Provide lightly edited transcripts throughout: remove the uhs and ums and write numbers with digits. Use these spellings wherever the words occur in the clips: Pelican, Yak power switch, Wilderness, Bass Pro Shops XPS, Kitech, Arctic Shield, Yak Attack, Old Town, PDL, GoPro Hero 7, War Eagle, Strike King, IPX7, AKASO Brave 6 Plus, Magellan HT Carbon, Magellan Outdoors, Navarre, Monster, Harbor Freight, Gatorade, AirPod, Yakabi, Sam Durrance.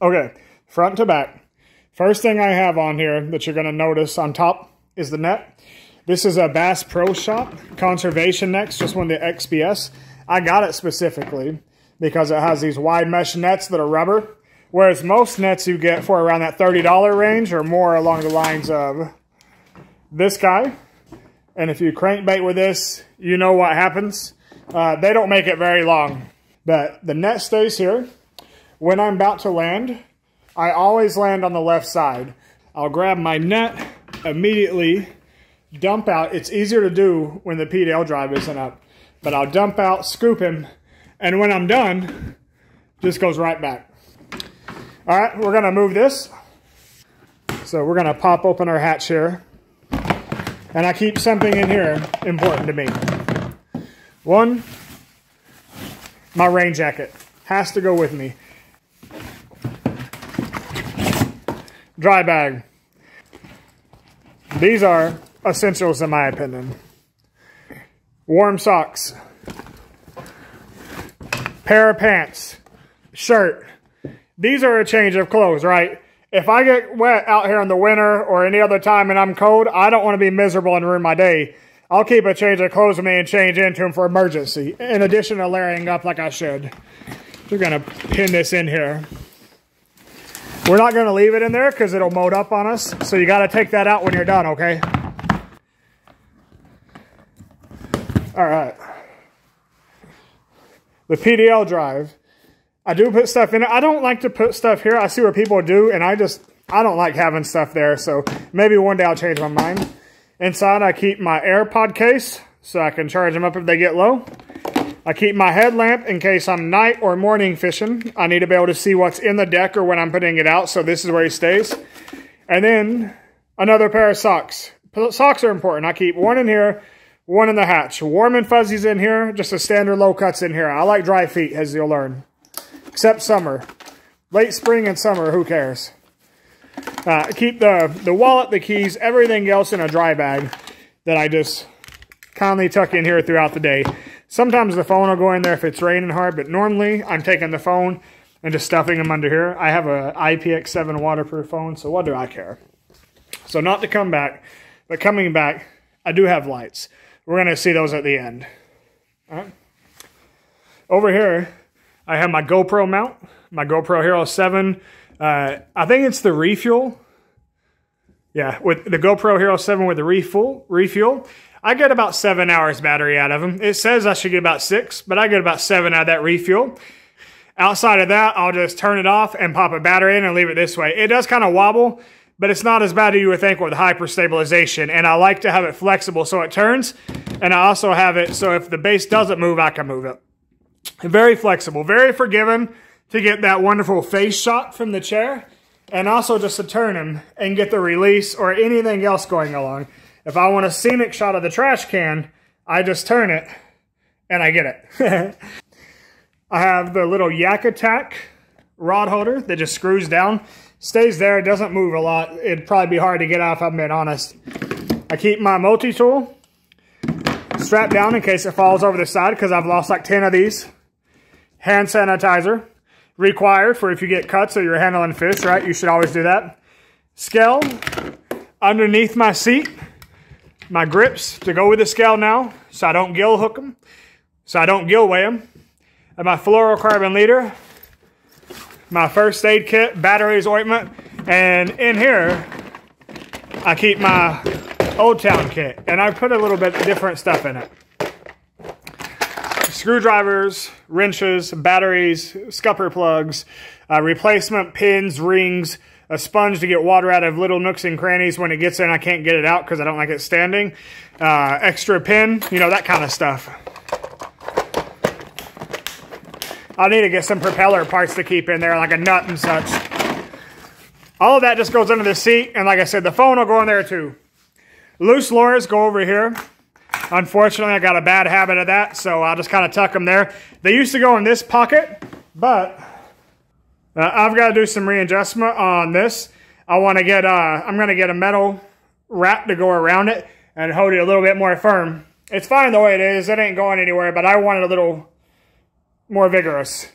Okay, front to back. First thing I have on here that you're going to notice on top is the net. This is a Bass Pro Shop conservation net, just one of the XPS. I got it specifically because it has these wide mesh nets that are rubber, whereas most nets you get for around that $30 range or more along the lines of this guy. And if you crankbait with this, you know what happens. They don't make it very long. But the net stays here. When I'm about to land, I always land on the left side. I'll grab my net, immediately dump out. It's easier to do when the PDL drive isn't up. But I'll dump out, scoop him, and when I'm done, just goes right back. All right, we're gonna move this. So we're gonna pop open our hatch here. And I keep something in here important to me. One, my rain jacket has to go with me. Dry bag. These are essentials in my opinion. Warm socks. Pair of pants. Shirt. These are a change of clothes, right? If I get wet out here in the winter or any other time and I'm cold, I don't want to be miserable and ruin my day. I'll keep a change of clothes with me and change into them for emergency, in addition to layering up like I should. We're going to pin this in here. We're not going to leave it in there because it'll mold up on us, so you got to take that out when you're done, okay? All right. The PDL drive. I do put stuff in it. I don't like to put stuff here. I see what people do, and I don't like having stuff there. So maybe one day I'll change my mind. Inside, I keep my AirPod case so I can charge them up if they get low. I keep my headlamp in case I'm night or morning fishing. I need to be able to see what's in the deck or when I'm putting it out. So this is where he stays. And then another pair of socks. Socks are important. I keep one in here, one in the hatch. Warm and fuzzies in here. Just a standard low cuts in here. I like dry feet, as you'll learn. Except summer. Late spring and summer, who cares? Keep the wallet, the keys, everything else in a dry bag that I just kindly tuck in here throughout the day. Sometimes the phone will go in there if it's raining hard, but normally I'm taking the phone and just stuffing them under here. I have a IPX7 waterproof phone, so what do I care? So not to come back, but coming back, I do have lights. We're going to see those at the end. All right. Over here, I have my GoPro mount, my GoPro Hero 7. I think it's the refuel. Yeah, with the GoPro Hero 7 with the refuel. I get about 7 hours battery out of them. It says I should get about 6, but I get about 7 out of that refuel. Outside of that, I'll just turn it off and pop a battery in and leave it this way. It does kind of wobble, but it's not as bad as you would think with hyper stabilization. And I like to have it flexible so it turns. And I also have it so if the base doesn't move, I can move it. Very flexible, very forgiving to get that wonderful face shot from the chair and also just to turn him and get the release or anything else going along. If I want a scenic shot of the trash can, I just turn it and I get it. I have the little Yak Attack rod holder that just screws down, stays there, doesn't move a lot. It'd probably be hard to get out if I'm being honest. I keep my multi-tool strapped down in case it falls over the side because I've lost like 10 of these. Hand sanitizer, required for if you get cuts or you're handling fish, right? You should always do that. Scale, underneath my seat, my grips to go with the scale now, so I don't gill hook them, so I don't gill weigh them. And my fluorocarbon leader, my first aid kit, batteries, ointment, and in here, I keep my Old Town kit, and I put a little bit different stuff in it. Screwdrivers, wrenches, batteries, scupper plugs, replacement pins, rings, a sponge to get water out of little nooks and crannies when it gets in and I can't get it out because I don't like it standing, extra pin, you know, that kind of stuff. I need to get some propeller parts to keep in there, like a nut and such. All of that just goes under the seat, and like I said, the phone will go in there too. Loose lures go over here. Unfortunately, I got a bad habit of that, so I'll just kind of tuck them there. They used to go in this pocket, but I've got to do some readjustment on this. I'm going to get a metal wrap to go around it and hold it a little bit more firm. It's fine the way it is. It ain't going anywhere, but I want it a little more vigorous.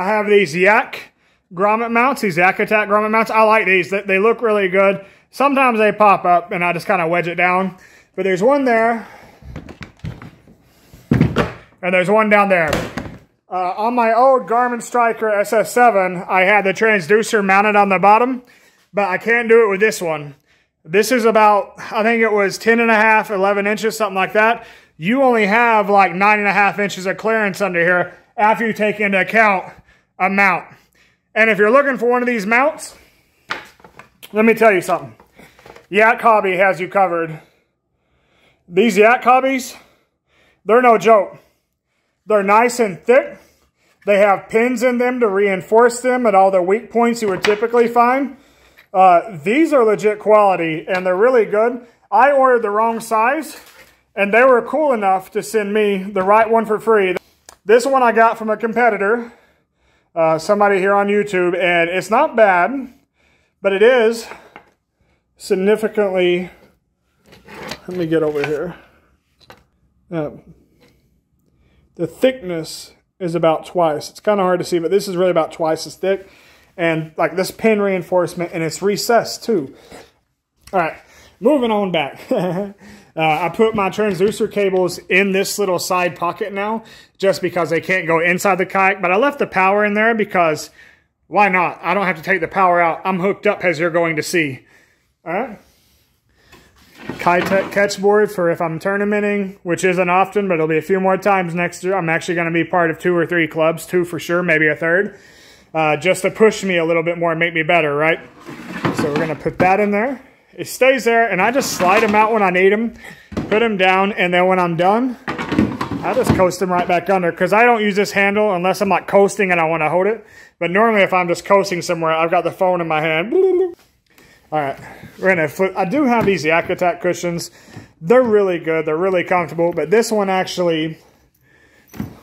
I have these Yak grommet mounts, these Yak Attack grommet mounts. I like these. They look really good. Sometimes they pop up and I just kind of wedge it down. But there's one there. And there's one down there. On my old Garmin Striker SS7, I had the transducer mounted on the bottom, but I can't do it with this one. This is about, I think it was 10 and a half, 11 inches, something like that. You only have like 9.5 inches of clearance under here after you take into account a mount. And if you're looking for one of these mounts, let me tell you something. Yakabi has you covered. These Yakabis, they're no joke. They're nice and thick. They have pins in them to reinforce them at all the weak points you would typically find. These are legit quality and they're really good. I ordered the wrong size and they were cool enough to send me the right one for free. This one I got from a competitor, somebody here on YouTube, and it's not bad, but it is significantly, let me get over here. The thickness is about twice. It's kind of hard to see, but this is really about twice as thick. And like this pin reinforcement, and it's recessed too. All right, moving on back. I put my transducer cables in this little side pocket now, just because they can't go inside the kayak. But I left the power in there because why not? I don't have to take the power out. I'm hooked up, as you're going to see. All right. Kitech catch board for if I'm tournamenting, which isn't often, but it'll be a few more times next year. I'm actually going to be part of 2 or 3 clubs, 2 for sure, maybe a third, just to push me a little bit more and make me better, right? So we're going to put that in there. It stays there, and I just slide them out when I need them, put them down, and then when I'm done, I just coast them right back under, because I don't use this handle unless I'm like coasting and I want to hold it. But normally if I'm just coasting somewhere, I've got the phone in my hand. All right, we're gonna flip. I do have these Yak Attack cushions. They're really good, they're really comfortable, but this one actually,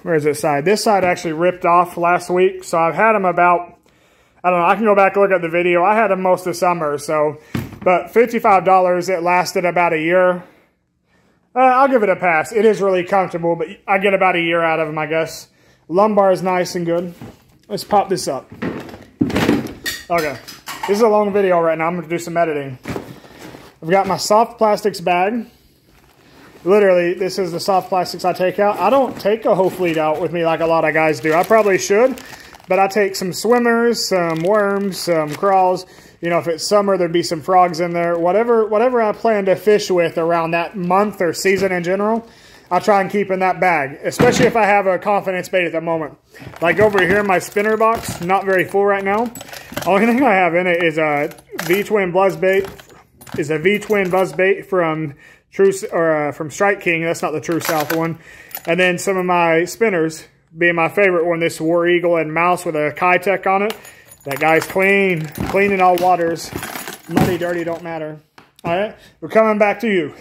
where's this side? This side actually ripped off last week, so I've had them about, I don't know, I can go back and look at the video. I had them most of summer, so, but $55, it lasted about a year. I'll give it a pass. It is really comfortable, but I get about a year out of them, I guess. Lumbar is nice and good. Let's pop this up. Okay. This is a long video right now. I'm going to do some editing. I've got my soft plastics bag. Literally, this is the soft plastics I take out. I don't take a whole fleet out with me like a lot of guys do. I probably should, but I take some swimmers, some worms, some crawls. You know, if it's summer, there'd be some frogs in there. Whatever I plan to fish with around that month or season in general, I try and keep in that bag, especially if I have a confidence bait at the moment. Like over here in my spinner box, not very full right now. Only thing I have in it is a V-twin buzz bait. Is a V-twin buzz bait from from Strike King. That's not the True South one. And then some of my spinners, being my favorite one, this War Eagle and Mouse with a Kitech on it. That guy's clean, clean in all waters. Muddy, dirty, don't matter. All right, we're coming back to you.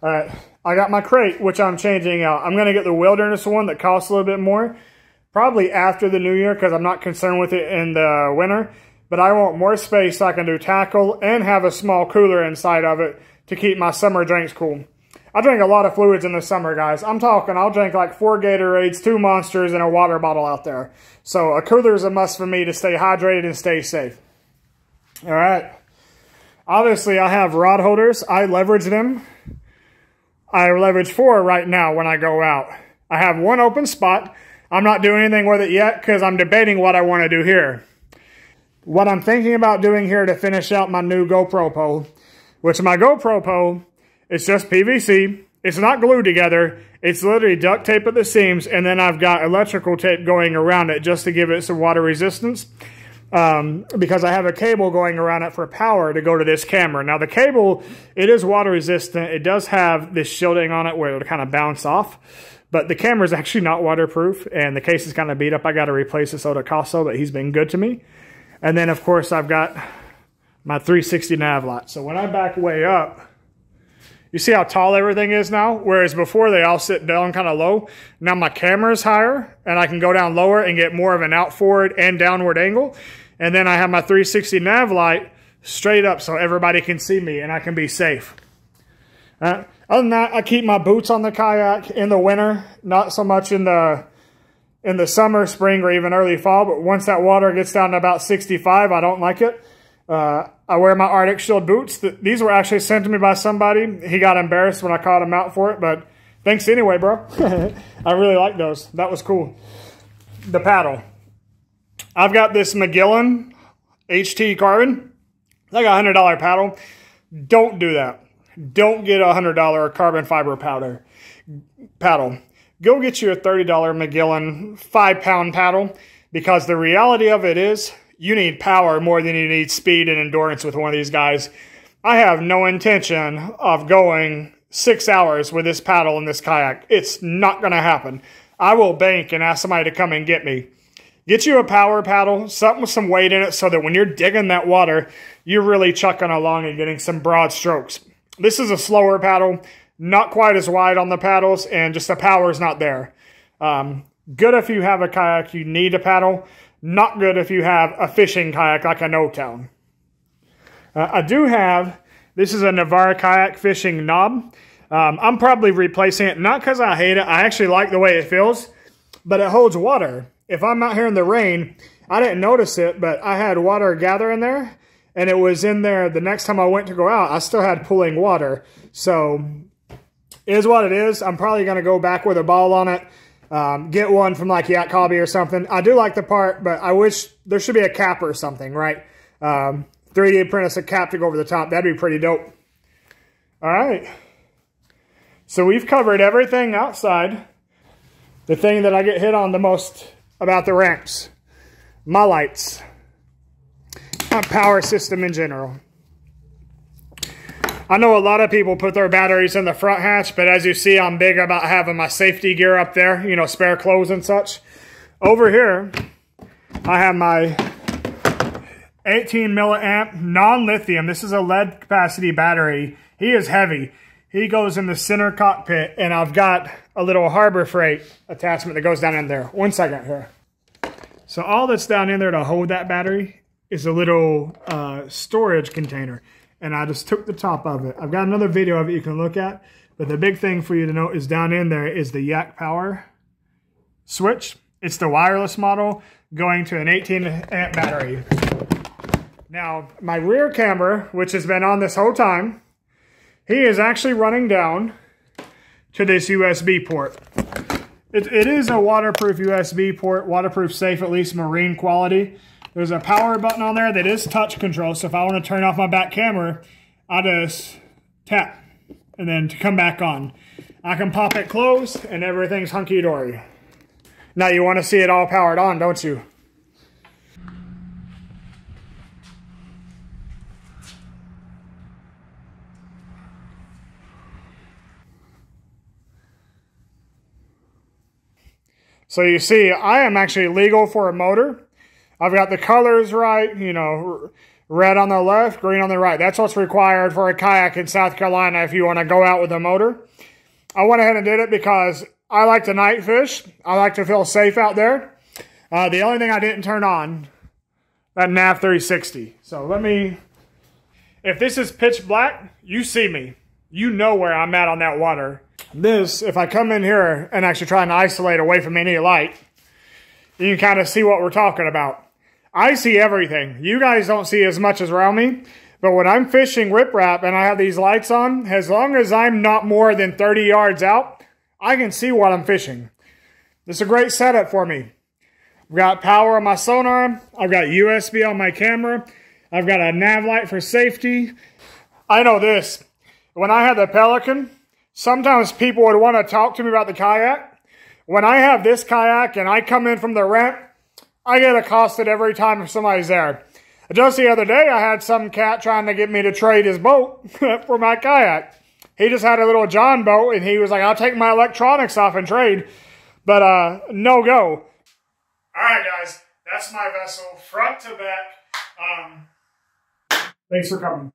All right, I got my crate, which I'm changing out. I'm gonna get the Wilderness one that costs a little bit more. Probably after the new year, because I'm not concerned with it in the winter. But I want more space so I can do tackle and have a small cooler inside of it to keep my summer drinks cool. I drink a lot of fluids in the summer, guys. I'm talking, I'll drink like 4 Gatorades, 2 Monsters, and a water bottle out there. So a cooler is a must for me to stay hydrated and stay safe. All right. Obviously, I have rod holders. I leverage them. I leverage 4 right now when I go out. I have one open spot. I'm not doing anything with it yet because I'm debating what I want to do here. What I'm thinking about doing here to finish out my new GoPro pole, which my GoPro pole, it's just PVC. It's not glued together. It's literally duct tape at the seams, and then I've got electrical tape going around it just to give it some water resistance because I have a cable going around it for power to go to this camera. Now the cable, it is water resistant. It does have this shielding on it where it'll kind of bounce off. But the camera's actually not waterproof, and the case is kind of beat up. I got to replace this old AKASO, but he's been good to me. And then, of course, I've got my 360 nav light. So when I back way up, you see how tall everything is now? Whereas before, they all sit down kind of low. Now my camera's higher, and I can go down lower and get more of an out forward and downward angle. And then I have my 360 nav light straight up so everybody can see me and I can be safe. Other than that, I keep my boots on the kayak in the winter, not so much in the in the summer, spring, or even early fall. But once that water gets down to about 65, I don't like it. I wear my Arctic Shield boots. These were actually sent to me by somebody. He got embarrassed when I called him out for it, but thanks anyway, bro. I really like those. That was cool. The paddle. I've got this Magellan HT Carbon. It's like a $100 paddle. Don't do that. Don't get a $100 carbon fiber paddle. Go get you a $30 Magellan 5-pound paddle, because the reality of it is you need power more than you need speed and endurance with one of these guys. I have no intention of going 6 hours with this paddle in this kayak. It's not going to happen. I will bank and ask somebody to come and get me. Get you a power paddle, something with some weight in it, so that when you're digging that water, you're really chucking along and getting some broad strokes. This is a slower paddle, not quite as wide on the paddles, and just the power is not there. Good if you have a kayak, you need a paddle. Not good if you have a fishing kayak like an Old Town. I do have, this is a Navarre kayak fishing knob. I'm probably replacing it, not because I hate it. I actually like the way it feels, but it holds water. If I'm out here in the rain, I didn't notice it, but I had water gather in there, and it was in there the next time I went to go out. I still had pooling water. So it is what it is. I'm probably going to go back with a ball on it, get one from like Yakabi or something. I do like the part, but I wish there should be a cap or something, right? 3D print us a cap to go over the top. That'd be pretty dope. All right. So we've covered everything outside. The thing that I get hit on the most about the ramps, my lights, my power system in general. I know a lot of people put their batteries in the front hatch, but as you see, I'm big about having my safety gear up there, you know, spare clothes and such. Over here, I have my 18 milliamp non-lithium. This is a lead capacity battery. He is heavy. He goes in the center cockpit, and I've got a little Harbor Freight attachment that goes down in there. One second here. So all that's down in there to hold that battery is a little storage container, and I just took the top of it. I've got another video of it you can look at, but the big thing for you to know is down in there is the Yak power switch. It's the wireless model going to an 18-amp battery. Now, my rear camera, which has been on this whole time, he is actually running down to this USB port. It is a waterproof USB port, waterproof safe, at least marine quality. There's a power button on there that is touch control, so if I want to turn off my back camera, I just tap, and then to come back on. I can pop it closed, and everything's hunky-dory. Now you want to see it all powered on, don't you? So you see, I am actually legal for a motor. I've got the colors right, you know, red on the left, green on the right. That's what's required for a kayak in South Carolina if you want to go out with a motor. I went ahead and did it because I like to night fish. I like to feel safe out there. The only thing I didn't turn on, that Nav 360. So let me, if this is pitch black, you see me. You know where I'm at on that water. This, if I come in here and actually try and isolate away from any light, you can kind of see what we're talking about. I see everything. You guys don't see as much as around me, but when I'm fishing riprap and I have these lights on, as long as I'm not more than 30 yards out, I can see what I'm fishing. This is a great setup for me. I've got power on my sonar. I've got USB on my camera. I've got a nav light for safety. I know this. When I had the Pelican, sometimes people would want to talk to me about the kayak. When I have this kayak and I come in from the ramp, I get accosted every time if somebody's there. Just the other day, I had some cat trying to get me to trade his boat for my kayak. He just had a little John boat, and he was like, I'll take my electronics off and trade. But no go. All right, guys, that's my vessel, front to back. Thanks for coming.